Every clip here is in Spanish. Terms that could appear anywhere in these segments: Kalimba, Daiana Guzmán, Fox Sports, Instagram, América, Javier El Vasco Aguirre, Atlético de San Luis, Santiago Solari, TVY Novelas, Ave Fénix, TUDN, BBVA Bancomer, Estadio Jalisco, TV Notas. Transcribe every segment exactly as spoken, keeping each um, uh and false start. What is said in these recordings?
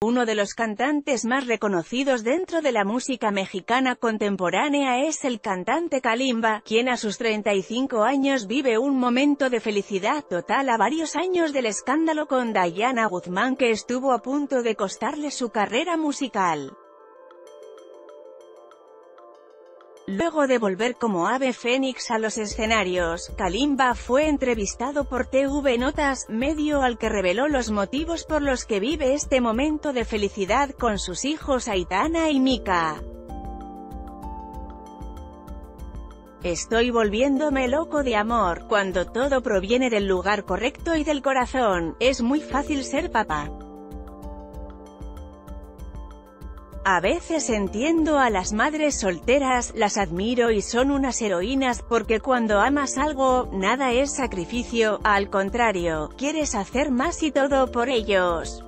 Uno de los cantantes más reconocidos dentro de la música mexicana contemporánea es el cantante Kalimba, quien a sus treinta y cinco años vive un momento de felicidad total a varios años del escándalo con Daiana Guzmán que estuvo a punto de costarle su carrera musical. Luego de volver como Ave Fénix a los escenarios, Kalimba fue entrevistado por T V Notas, medio al que reveló los motivos por los que vive este momento de felicidad con sus hijos Aitana y Mika. Estoy volviéndome loco de amor, cuando todo proviene del lugar correcto y del corazón, es muy fácil ser papá. A veces entiendo a las madres solteras, las admiro y son unas heroínas, porque cuando amas algo, nada es sacrificio, al contrario, quieres hacer más y todo por ellos.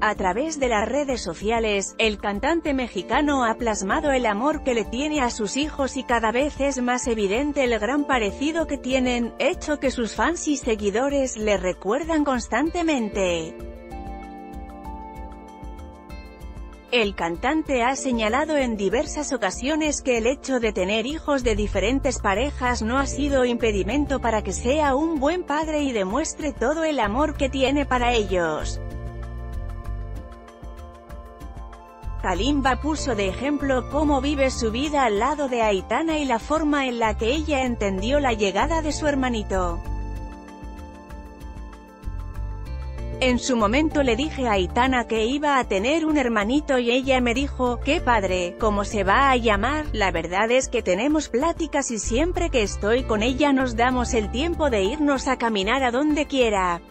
A través de las redes sociales, el cantante mexicano ha plasmado el amor que le tiene a sus hijos y cada vez es más evidente el gran parecido que tienen, hecho que sus fans y seguidores le recuerdan constantemente. El cantante ha señalado en diversas ocasiones que el hecho de tener hijos de diferentes parejas no ha sido impedimento para que sea un buen padre y demuestre todo el amor que tiene para ellos. Kalimba puso de ejemplo cómo vive su vida al lado de Aitana y la forma en la que ella entendió la llegada de su hermanito. En su momento le dije a Aitana que iba a tener un hermanito y ella me dijo, qué padre, ¿cómo se va a llamar? La verdad es que tenemos pláticas y siempre que estoy con ella nos damos el tiempo de irnos a caminar a donde quiera.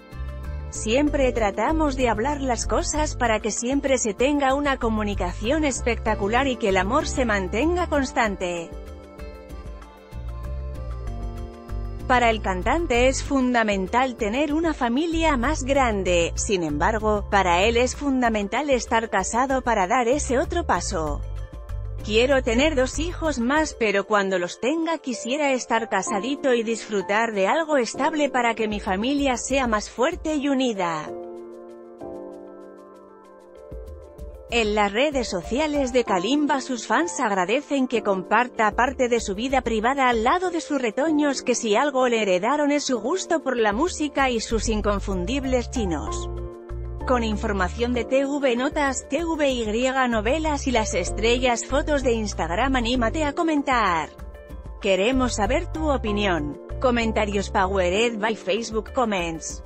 Siempre tratamos de hablar las cosas para que siempre se tenga una comunicación espectacular y que el amor se mantenga constante. Para el cantante es fundamental tener una familia más grande, sin embargo, para él es fundamental estar casado para dar ese otro paso. Quiero tener dos hijos más, pero cuando los tenga quisiera estar casadito y disfrutar de algo estable para que mi familia sea más fuerte y unida. En las redes sociales de Kalimba sus fans agradecen que comparta parte de su vida privada al lado de sus retoños, que si algo le heredaron es su gusto por la música y sus inconfundibles chinos. Con información de T V Notas, T V Y Novelas y las estrellas fotos de Instagram, anímate a comentar. Queremos saber tu opinión. Comentarios powered by Facebook Comments.